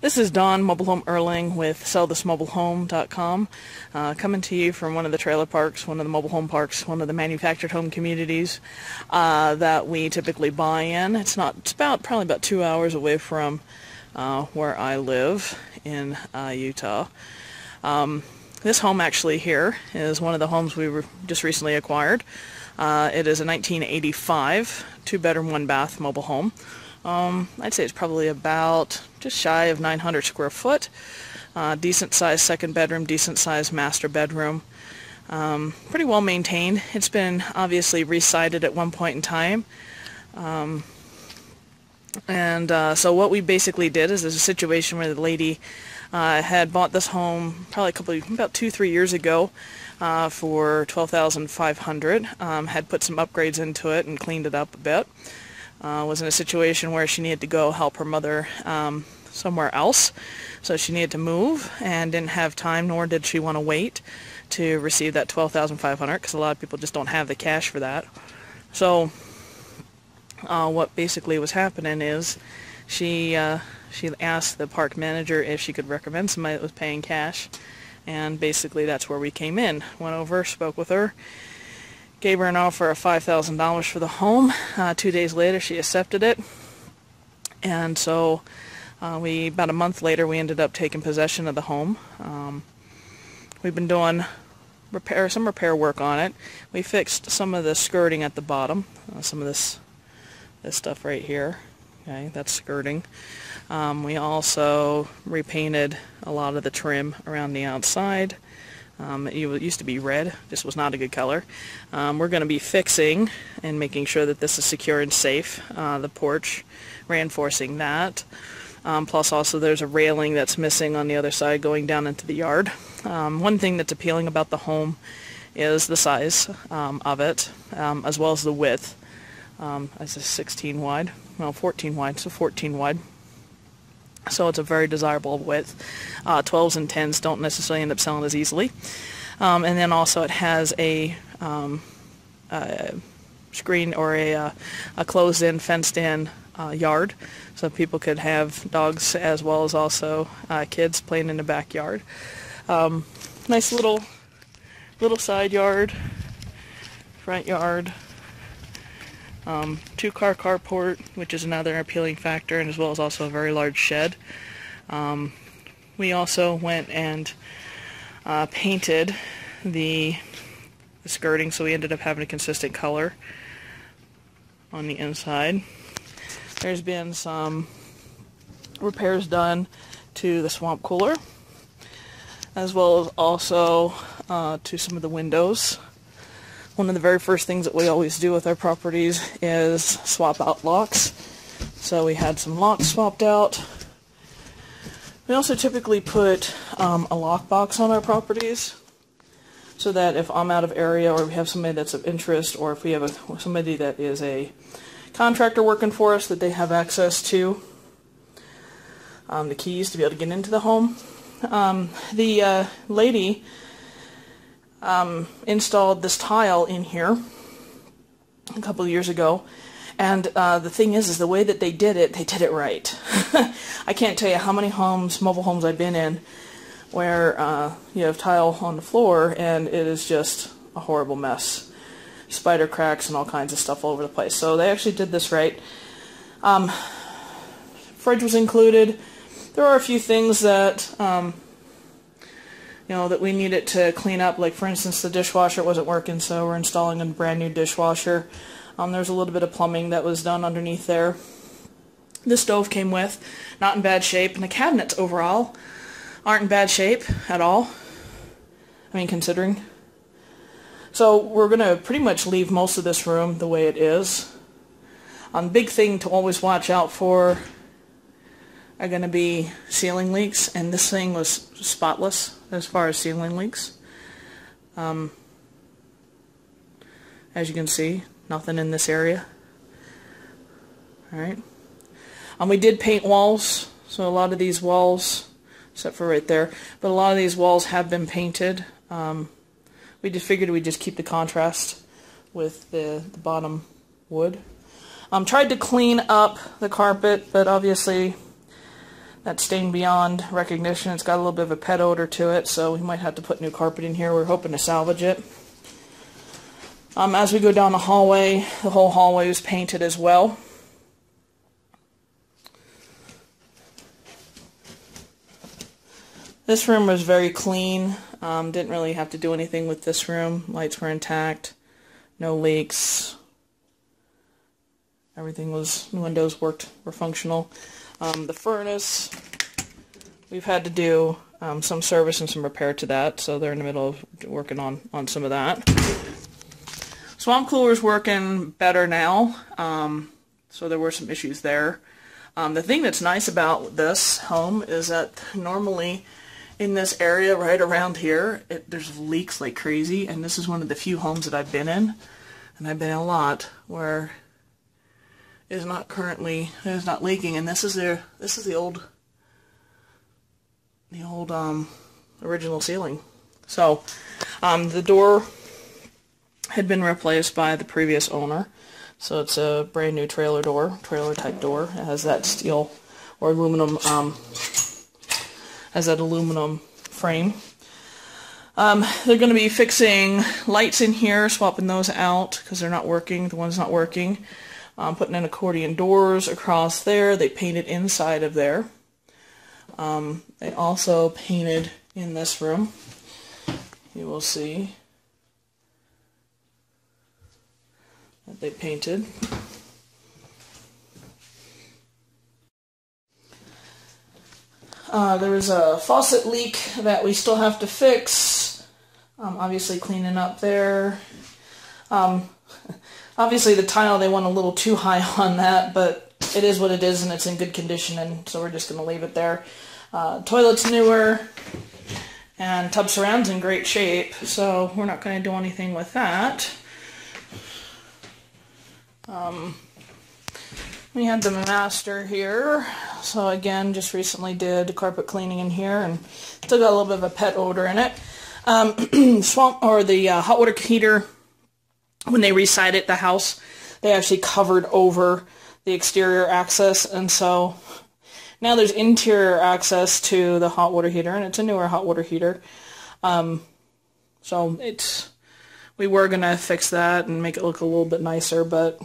This is Don, Mobile Home Erling with SellThisMobileHome.com, coming to you from one of the trailer parks, one of the mobile home parks, one of the manufactured home communities that we typically buy in. It's probably about 2 hours away from where I live in Utah. This home actually here is one of the homes we were just recently acquired. It is a 1985 two-bedroom, one-bath mobile home. I'd say it's probably about just shy of 900 square foot. Decent sized second bedroom, decent sized master bedroom. Pretty well maintained. It's been obviously re-sided at one point in time. So what we basically did is there's a situation where the lady had bought this home probably about 2-3 years ago for $12,500. Had put some upgrades into it and cleaned it up a bit. Was in a situation where she needed to go help her mother somewhere else, so she needed to move and didn't have time, nor did she want to wait to receive that $12,500, because a lot of people just don't have the cash for that. So what basically was happening is she asked the park manager if she could recommend somebody that was paying cash, and basically that's where we came in. Went over, spoke with her, gave her an offer of $5,000 for the home. 2 days later she accepted it, and so about a month later we ended up taking possession of the home. We've been doing some repair work on it. We fixed some of the skirting at the bottom, some of this stuff right here. Okay, that's skirting. We also repainted a lot of the trim around the outside. It used to be red. This was not a good color. We're going to be fixing and making sure that this is secure and safe. The porch, reinforcing that. Plus also there's a railing that's missing on the other side going down into the yard. One thing that's appealing about the home is the size of it, as well as the width. It's a 16 wide, well 14 wide, so 14 wide. So it's a very desirable width. 12s and 10s don't necessarily end up selling as easily. And then also it has a screen or a closed-in, fenced-in yard, so people could have dogs as well as also kids playing in the backyard. Nice little side yard, front yard. Two-car carport, which is another appealing factor, and as well as also a very large shed. We also went and painted the skirting, so we ended up having a consistent color on the inside. There's been some repairs done to the swamp cooler, as well as also to some of the windows. One of the very first things that we always do with our properties is swap out locks. So we had some locks swapped out. We also typically put a lockbox on our properties, so that if I'm out of area, or we have somebody that's of interest, or if we have somebody that is a contractor working for us, that they have access to the keys to be able to get into the home. The lady installed this tile in here a couple of years ago, and the thing is the way that they did it right. I can't tell you how many homes, mobile homes, I've been in where you have tile on the floor and it is just a horrible mess. Spider cracks and all kinds of stuff all over the place. So they actually did this right. Fridge was included. There are a few things that that we needed to clean up, like for instance the dishwasher wasn't working, so we're installing a brand new dishwasher. There's a little bit of plumbing that was done underneath there. The stove came with, not in bad shape, and the cabinets overall aren't in bad shape at all, I mean, considering. So we're going to pretty much leave most of this room the way it is. Big thing to always watch out for are going to be ceiling leaks, and this thing was spotless as far as ceiling leaks. As you can see, nothing in this area. Alright. We did paint walls, so a lot of these walls, except for right there, but a lot of these walls have been painted. We just figured we'd just keep the contrast with the bottom wood. Tried to clean up the carpet, but obviously that stained beyond recognition. It's got a little bit of a pet odor to it, so we might have to put new carpet in here. We're hoping to salvage it. As we go down the hallway, the whole hallway was painted as well. This room was very clean. Didn't really have to do anything with this room. Lights were intact, no leaks. Everything was, windows worked, were functional. The furnace, we've had to do some service and some repair to that, so they're in the middle of working on some of that. Swamp cooler's working better now, so there were some issues there. The thing that's nice about this home is that normally in this area right around here, there's leaks like crazy, and this is one of the few homes that I've been in, and I've been in a lot, where is not currently, is not leaking. And this is their, this is the old original ceiling. So the door had been replaced by the previous owner, so it's a brand new trailer door, trailer type door. It has that steel or aluminum, has that aluminum frame. They're going to be fixing lights in here, swapping those out because they're not working. The one's not working. Putting in accordion doors across there. They painted inside of there. They also painted in this room. You will see that they painted. There was a faucet leak that we still have to fix. Obviously cleaning up there. Obviously the tile, they went a little too high on that, but it is what it is, and it's in good condition, and so we're just going to leave it there. Toilet's newer, and tub surround's in great shape, so we're not going to do anything with that. We had the master here, so again, just recently did carpet cleaning in here, and still got a little bit of a pet odor in it. The hot water heater, when they resided the house, they actually covered over the exterior access, and so now there's interior access to the hot water heater, and it's a newer hot water heater. So it's, we were going to fix that and make it look a little bit nicer, but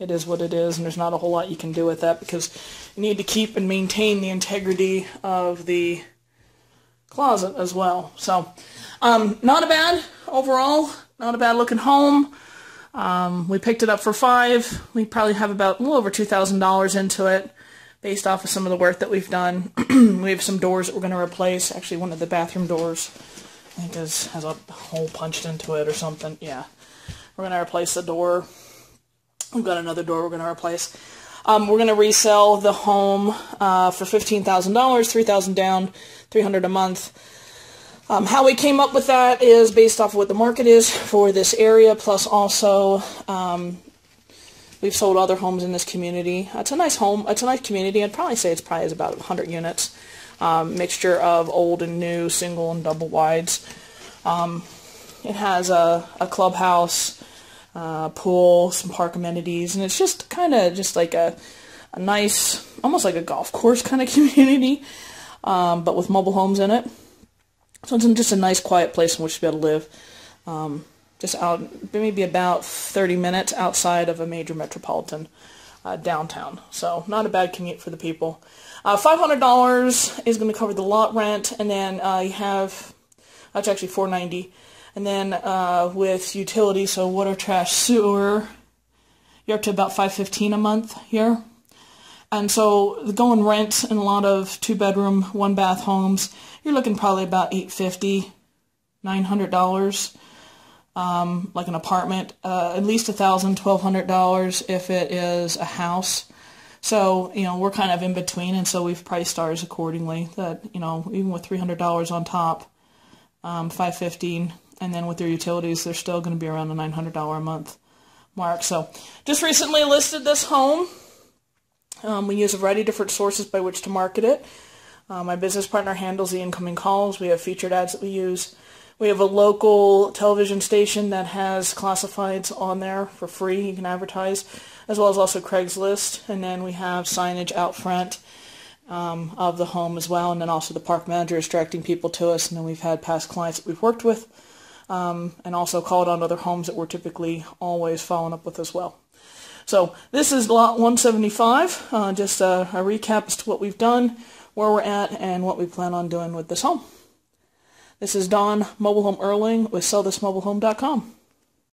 it is what it is, and there's not a whole lot you can do with that because you need to keep and maintain the integrity of the closet as well. So not a bad overall, not a bad looking home. We picked it up for $5. We probably have about a little over $2,000 into it based off of some of the work that we've done. We have some doors that we're going to replace. Actually, one of the bathroom doors, I think, has a hole punched into it or something. Yeah. We're going to replace the door. We've got another door we're going to replace. We're going to resell the home for $15,000, $3,000 down, $300 a month. How we came up with that is based off of what the market is for this area, plus also we've sold other homes in this community. It's a nice home. It's a nice community. I'd probably say it's probably about 100 units, mixture of old and new, single and double wides. It has a clubhouse, pool, some park amenities, and it's just kind of just like a nice, almost like a golf course kind of community, but with mobile homes in it. So it's just a nice, quiet place in which to be able to live, just out, maybe about 30 minutes outside of a major metropolitan downtown. So not a bad commute for the people. $500 is going to cover the lot rent, and then you have, that's actually $490, and then with utilities, so water, trash, sewer, you're up to about $515 a month here. And so the going rent in a lot of two-bedroom, one-bath homes, you're looking probably about $850, $900, like an apartment, at least $1,000, $1,200 if it is a house. So, you know, we're kind of in between, and so we've priced ours accordingly, that, you know, even with $300 on top, $515, and then with their utilities, they're still going to be around the $900 a month mark. So just recently listed this home. We use a variety of different sources by which to market it. My business partner handles the incoming calls. We have featured ads that we use. We have a local television station that has classifieds on there for free. You can advertise, as well as also Craigslist. And then we have signage out front of the home as well, and then also the park manager is directing people to us, and then we've had past clients that we've worked with, and also called on other homes that we're typically always following up with as well. So this is lot 175, just a recap as to what we've done, where we're at, and what we plan on doing with this home. This is Don, Mobile Home Erling with SellThisMobileHome.com.